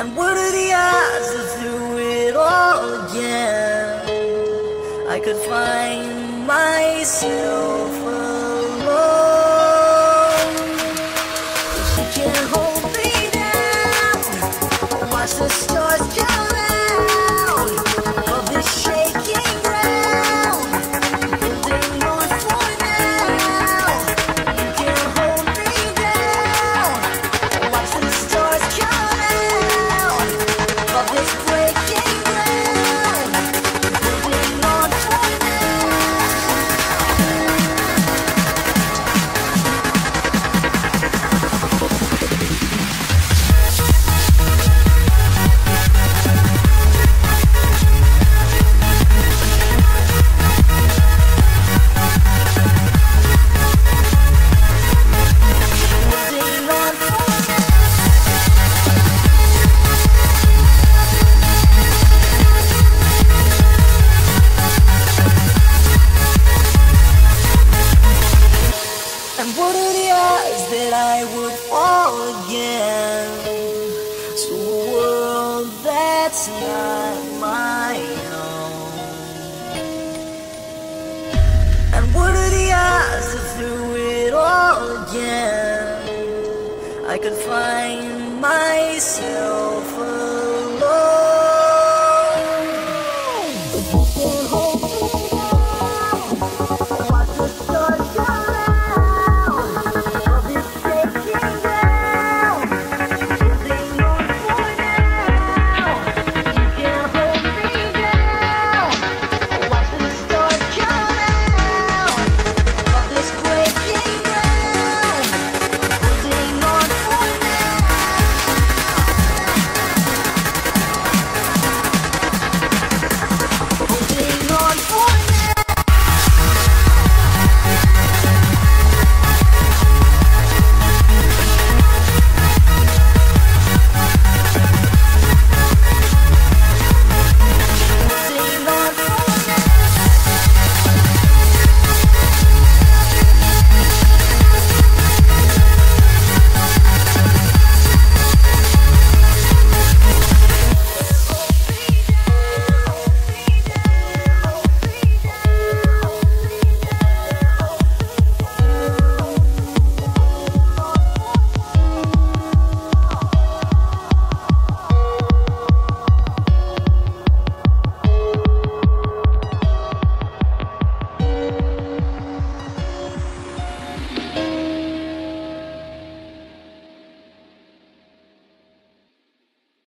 And what are the odds of through it all again I could find myself alone? If you can't hold me down, watch the stars come out of this shaking ground. Building on for now. You can't hold me down, watch the stars come out of this breaking ground. Building on for what are the odds that I would fall again to a world that's not my own? And what are the odds that through it all again I could find myself?